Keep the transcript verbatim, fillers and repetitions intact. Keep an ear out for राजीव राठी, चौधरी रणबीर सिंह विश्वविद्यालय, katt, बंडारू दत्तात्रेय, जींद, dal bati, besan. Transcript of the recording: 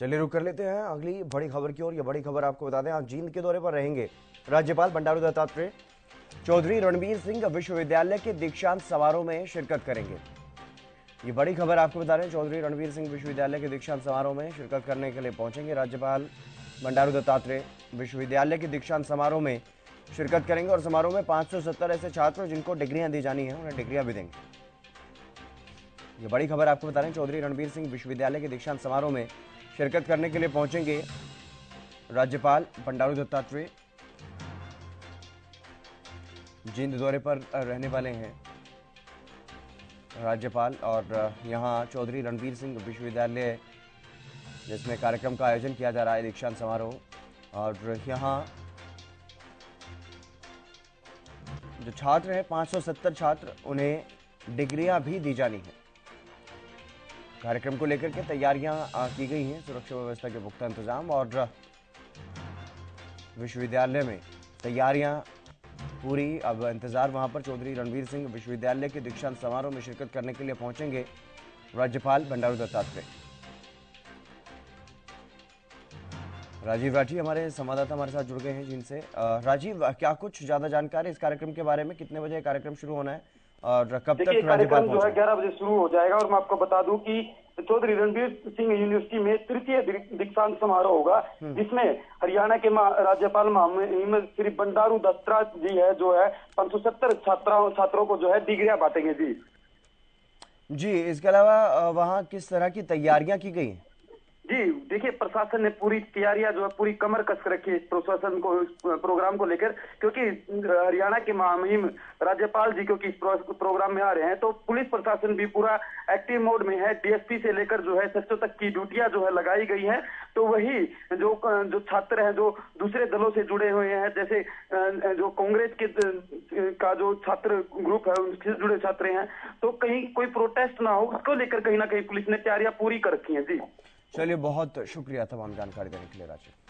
चलिए रुक कर लेते हैं अगली बड़ी खबर की ओर। यह बड़ी खबर आपको बता दें, आज जींद के दौरे पर रहेंगे राज्यपाल बंडारू दत्तात्रेय। चौधरी रणबीर सिंह विश्वविद्यालय के दीक्षांत समारोह में शिरकत करेंगे। ये बड़ी खबर आपको बता रहे हैं, चौधरी रणबीर सिंह विश्वविद्यालय के दीक्षांत समारोह में शिरकत करने के लिए पहुंचेंगे राज्यपाल बंडारू दत्तात्रेय। विश्वविद्यालय के दीक्षांत समारोह में शिरकत करेंगे और समारोह में पाँच सौ सत्तर ऐसे छात्र जिनको डिग्रियां दी जानी है उन्हें डिग्रियां भी देंगे। ये बड़ी खबर आपको बता रहे हैं, चौधरी रणबीर सिंह विश्वविद्यालय के दीक्षांत समारोह में शिरकत करने के लिए पहुंचेंगे राज्यपाल बंडारू दत्तात्रेय। जींद दौरे पर रहने वाले हैं राज्यपाल और यहाँ चौधरी रणबीर सिंह विश्वविद्यालय जिसमें कार्यक्रम का आयोजन किया जा रहा है दीक्षांत समारोह, और यहाँ जो छात्र हैं पाँच सौ सत्तर छात्र उन्हें डिग्रियां भी दी जानी है। कार्यक्रम को लेकर के तैयारियां की गई हैं, सुरक्षा व्यवस्था के पुख्ता इंतजाम और विश्वविद्यालय में तैयारियां पूरी। अब इंतजार वहां पर चौधरी रणबीर सिंह विश्वविद्यालय के दीक्षांत समारोह में शिरकत करने के लिए पहुंचेंगे राज्यपाल बंडारू दत्तात्रेय। राजीव राठी हमारे संवाददाता हमारे साथ जुड़ गए हैं जिनसे। राजीव, क्या कुछ ज्यादा जानकारी इस कार्यक्रम के बारे में, कितने बजे कार्यक्रम शुरू होना है और कब तक राज्यपाल पहुंचेंगे? ग्यारह बजे शुरू हो जाएगा और मैं आपको बता दूं कि चौधरी रणबीर सिंह यूनिवर्सिटी में तृतीय दीक्षांत समारोह होगा जिसमें हरियाणा के राज्यपाल मोहम्मद श्री बंडारू दत्तात्रेय जी है जो है पाँच सौ सत्तर छात्राओं छात्रों को जो है डिग्रियां बांटेंगे। जी जी इसके अलावा वहाँ किस तरह की तैयारियां की गई? जी देखिए, प्रशासन ने पूरी तैयारियां जो है पूरी कमर कस कर रखी है प्रशासन को इस प्रोग्राम को लेकर, क्योंकि हरियाणा के महामहिम राज्यपाल जी क्योंकि इस प्रोग्राम में आ रहे हैं तो पुलिस प्रशासन भी पूरा एक्टिव मोड में है। डीएसपी से लेकर जो है एसएचओ तक की ड्यूटियां जो है लगाई गई हैं। तो वही जो जो छात्र हैं जो दूसरे दलों से जुड़े हुए हैं, जैसे जो कांग्रेस के का जो छात्र ग्रुप है उनसे जुड़े छात्र हैं, तो कहीं कोई प्रोटेस्ट ना हो उसको लेकर कहीं ना कहीं पुलिस ने तैयारियां पूरी कर रखी है। जी चलिए, बहुत शुक्रिया तमाम जानकारी देने के लिए राजीव।